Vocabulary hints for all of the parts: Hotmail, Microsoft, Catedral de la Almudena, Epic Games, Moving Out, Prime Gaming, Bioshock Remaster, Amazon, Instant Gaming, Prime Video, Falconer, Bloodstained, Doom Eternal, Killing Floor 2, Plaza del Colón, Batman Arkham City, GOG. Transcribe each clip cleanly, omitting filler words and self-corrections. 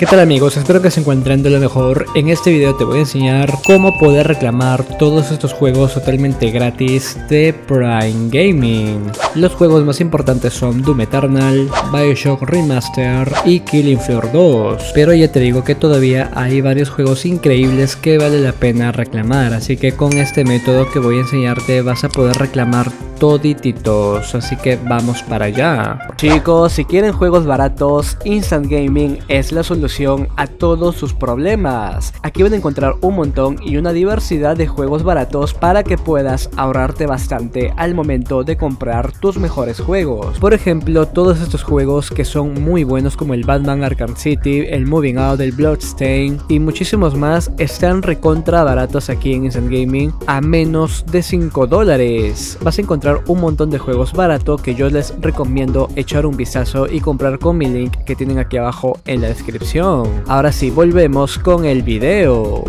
¿Qué tal amigos? Espero que se encuentren de lo mejor. En este video te voy a enseñar cómo poder reclamar todos estos juegos totalmente gratis de Prime Gaming. Los juegos más importantes son Doom Eternal, Bioshock Remaster y Killing Floor 2. Pero ya te digo que todavía hay varios juegos increíbles que vale la pena reclamar. Así que con este método que voy a enseñarte vas a poder reclamar todititos, así que vamos para allá. Chicos, si quieren juegos baratos, Instant Gaming es la solución a todos sus problemas. Aquí van a encontrar un montón y una diversidad de juegos baratos para que puedas ahorrarte bastante al momento de comprar tus mejores juegos. Por ejemplo, todos estos juegos que son muy buenos como el Batman Arkham City, el Moving Out, el Bloodstained y muchísimos más están recontra baratos aquí en Instant Gaming a menos de $5. Vas a encontrar un montón de juegos barato que yo les recomiendo echar un vistazo y comprar con mi link que tienen aquí abajo en la descripción. Ahora sí, volvemos con el video.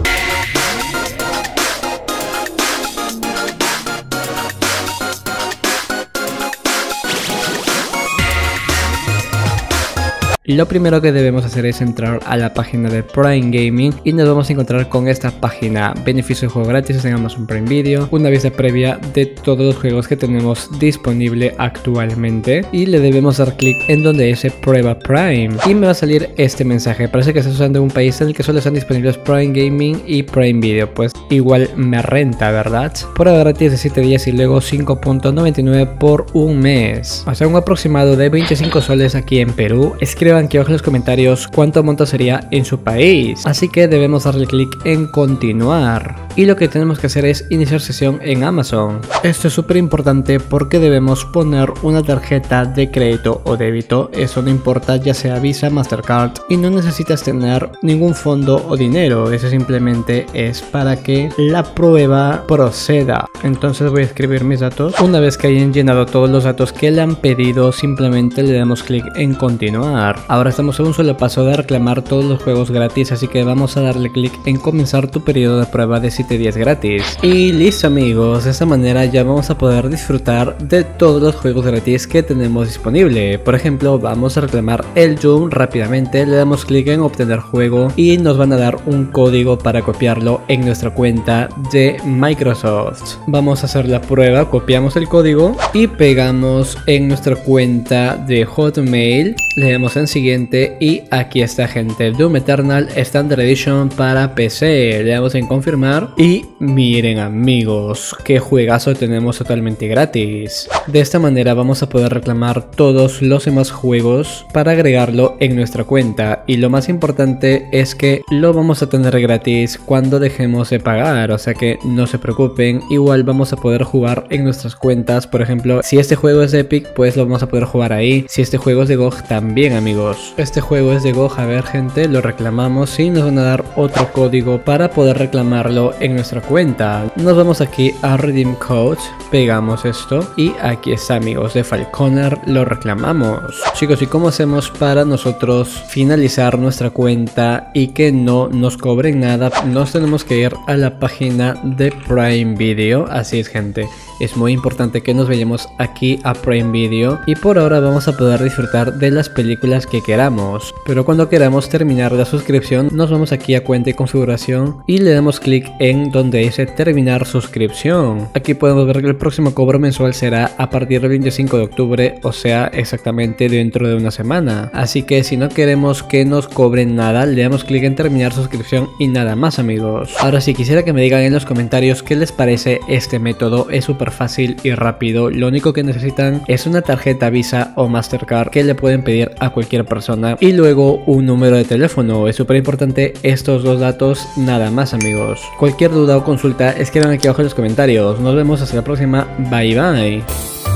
Lo primero que debemos hacer es entrar a la página de Prime Gaming y nos vamos a encontrar con esta página: beneficio de juego gratis en Amazon Prime Video, una vista previa de todos los juegos que tenemos disponible actualmente, y le debemos dar clic en donde dice prueba Prime y me va a salir este mensaje. Parece que estás usando un país en el que solo están disponibles Prime Gaming y Prime Video, pues igual me renta, ¿verdad? Prueba gratis de 7 días y luego 5.99 por un mes, o sea un aproximado de 25 soles aquí en Perú. Escriban aquí abajo en los comentarios cuánto monto sería en su país. Así que debemos darle clic en continuar y lo que tenemos que hacer es iniciar sesión en Amazon. Esto es súper importante porque debemos poner una tarjeta de crédito o débito, eso no importa, ya sea Visa, Mastercard, y no necesitas tener ningún fondo o dinero, eso simplemente es para que la prueba proceda. Entonces voy a escribir mis datos. Una vez que hayan llenado todos los datos que le han pedido, simplemente le damos clic en continuar. Ahora estamos a un solo paso de reclamar todos los juegos gratis, así que vamos a darle clic en comenzar tu periodo de prueba de 7 días gratis. Y listo amigos, de esta manera ya vamos a poder disfrutar de todos los juegos gratis que tenemos disponible. Por ejemplo, vamos a reclamar el Doom rápidamente, le damos clic en obtener juego y nos van a dar un código para copiarlo en nuestra cuenta de Microsoft. Vamos a hacer la prueba, copiamos el código y pegamos en nuestra cuenta de Hotmail, le damos en siguiente y aquí está gente, Doom Eternal Standard Edition para PC, le damos en confirmar y miren amigos, qué juegazo tenemos totalmente gratis. De esta manera vamos a poder reclamar todos los demás juegos para agregarlo en nuestra cuenta, y lo más importante es que lo vamos a tener gratis cuando dejemos de pagar, o sea que no se preocupen, igual vamos a poder jugar en nuestras cuentas. Por ejemplo, si este juego es de Epic, pues lo vamos a poder jugar ahí, si este juego es de GOG también amigos. Este juego es de GOG, a ver gente, lo reclamamos y nos van a dar otro código para poder reclamarlo en nuestra cuenta. Nos vamos aquí a Redeem Code, pegamos esto y aquí está amigos, de Falconer lo reclamamos. Chicos, ¿y cómo hacemos para nosotros finalizar nuestra cuenta y que no nos cobren nada? Nos tenemos que ir a la página de Prime Video, así es gente. Es muy importante que nos vayamos aquí a Prime Video y por ahora vamos a poder disfrutar de las películas que queramos, pero cuando queramos terminar la suscripción nos vamos aquí a cuenta y configuración y le damos clic en donde dice terminar suscripción. Aquí podemos ver que el próximo cobro mensual será a partir del 25 de octubre, o sea exactamente dentro de una semana, así que si no queremos que nos cobren nada le damos clic en terminar suscripción y nada más amigos. Ahora sí, quisiera que me digan en los comentarios qué les parece este método, es súper fácil y rápido, lo único que necesitan es una tarjeta Visa o Mastercard que le pueden pedir a cualquier persona y luego un número de teléfono, es súper importante estos dos datos nada más amigos. Cualquier duda o consulta escriban aquí abajo en los comentarios, nos vemos hasta la próxima, bye bye.